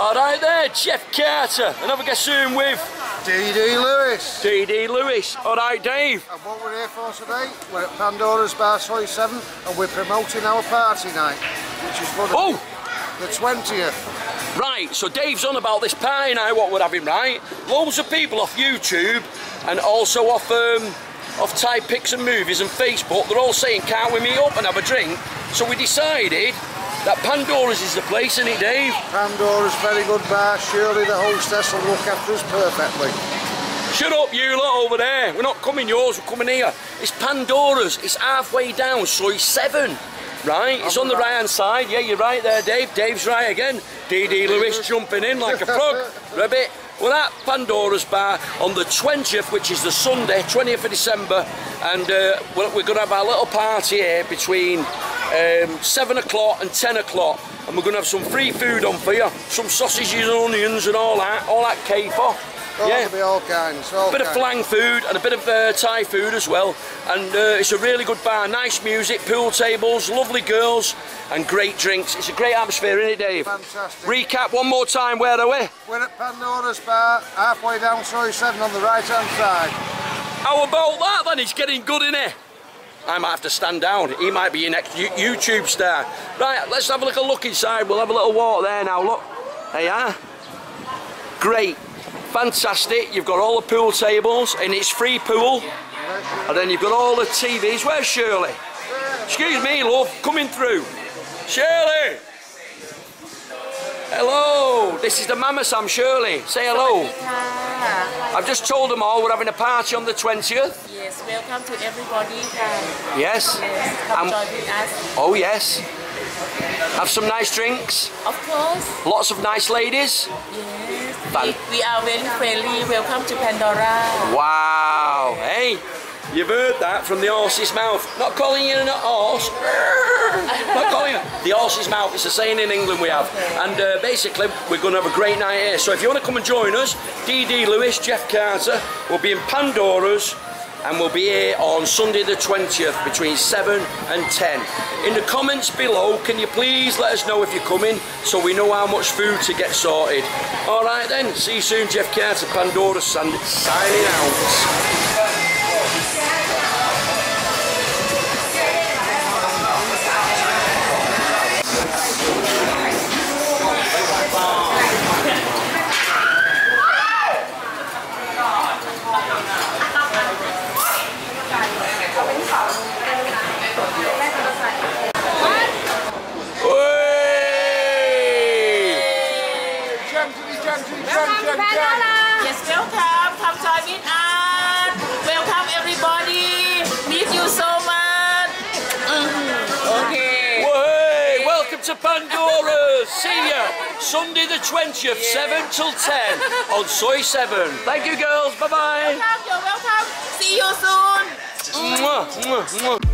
Alright there, Jeff Carter, another guest soon with D.D. Lewis. D.D. Lewis, alright Dave. And what we're here for today, we're at Pandora's Bar Soi 7 and we're promoting our party night, which is the 20th. Right, so Dave's on about this party night, what we're having, right? Loads of people off YouTube and also off Thai Pics and Movies and Facebook, they're all saying, can't we meet up and have a drink? So we decided that Pandora's is the place, isn't it, Dave? Pandora's, very good bar. Surely the hostess will look after us perfectly. Shut up, you lot over there. We're not coming yours, we're coming here. It's Pandora's. It's halfway down, Soi 7. Right? It's on the right-hand side. Yeah, you're right there, Dave. Dave's right again. D.D. Lewis jumping in like a frog. Rabbit. We're at Pandora's Bar on the 20th, which is the Sunday, 20th of December. And we're going to have our little party here between 7 o'clock and 10 o'clock, and we're going to have some free food on for you, some sausages and onions and all that caper. Yeah, be all kinds, a bit of flang food and a bit of Thai food as well, and it's a really good bar, nice music, pool tables, lovely girls and great drinks. It's a great atmosphere, isn't it, Dave? Fantastic. Recap one more time, where are we? We're at Pandora's Bar, halfway down Soi 7 on the right hand side. How about that then? It's getting good in here. I might have to stand down. He might be your next YouTube star. Right, let's have a little look inside. We'll have a little walk there now. Look, there you are. Great, fantastic. You've got all the pool tables, and it's free pool. And then you've got all the TVs. Where's Shirley? Excuse me, love, coming through. Shirley! Hello, this is the Mama Sam, Shirley. Say hello. I've just told them all we're having a party on the 20th. Yes, welcome to everybody. Yes. Yes, come join with us. Oh yes. Have some nice drinks. Of course. Lots of nice ladies. Yes. We are very friendly. Welcome to Pandora. Wow. Hey, you've heard that from the horse's mouth. Not calling you a horse. Not calling you. The horse's mouth. It's a saying in England we have. Okay. And basically, we're going to have a great night here. So if you want to come and join us, D.D. Lewis, Jeff Carter, we'll be in Pandora's. And we'll be here on Sunday the 20th between 7 and 10. In the comments below, can you please let us know if you're coming so we know how much food to get sorted. Alright then, see you soon. Jeff Carter, Pandora's, signing out. Yes, welcome. Come join with us. Welcome everybody. Meet you so much. Okay. Hey, welcome to Pandora's. See ya Sunday the 20th, 7 till 10 on Soi 7. Thank you, girls. Bye bye. You're welcome. See you soon. Mwah, mwah, mwah.